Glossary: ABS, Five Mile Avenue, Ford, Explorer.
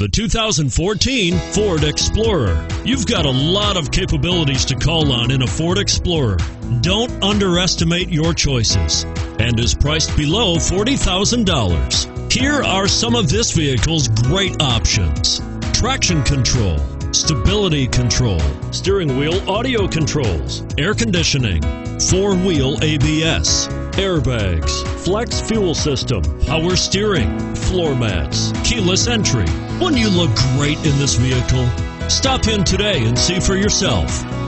The 2014 Ford Explorer. You've got a lot of capabilities to call on in a Ford Explorer. Don't underestimate your choices, and is priced below $40,000. Here are some of this vehicle's great options: traction control, stability control, steering wheel audio controls, air conditioning, four-wheel ABS, airbags, flex fuel system, power steering, floor mats, keyless entry. Wouldn't you look great in this vehicle? Stop in today and see for yourself.